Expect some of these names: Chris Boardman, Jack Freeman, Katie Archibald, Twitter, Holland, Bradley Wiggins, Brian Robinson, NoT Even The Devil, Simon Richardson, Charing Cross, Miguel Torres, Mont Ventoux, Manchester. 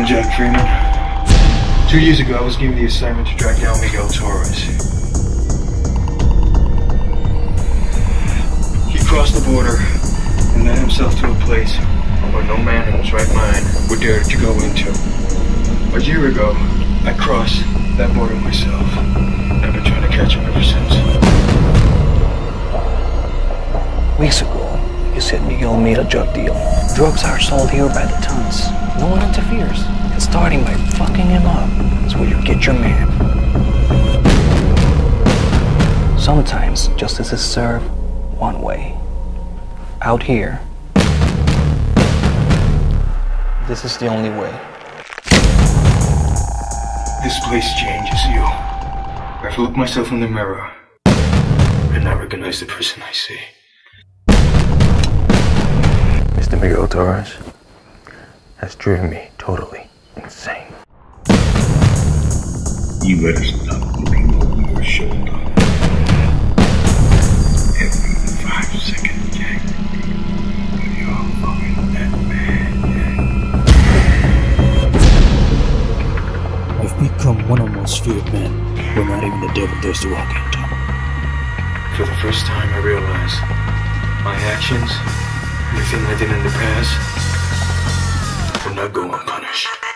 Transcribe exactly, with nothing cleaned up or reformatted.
I'm Jack Freeman. Two years ago, I was given the assignment to track down Miguel Torres. He crossed the border and led himself to a place where no man in his right mind would dare to go into. A year ago, I crossed that border myself. I've been trying to catch him ever since. Weeks ago, you said Miguel made a drug deal. Drugs are sold here by the tons. No one interferes. And starting by fucking him up is where you get your man. Sometimes justice is served one way. Out here, this is the only way. This place changes you. I've looked myself in the mirror and I recognize the person I see. Mister Miguel Torres has driven me totally insane. You better stop looking over your shoulder every five seconds, Jack. You're following that man, Jack. I've become one of the most feared men. We're not even the devil dares to walk into. For the first time, I realize my actions, everything I did in the past, will not go unpunished.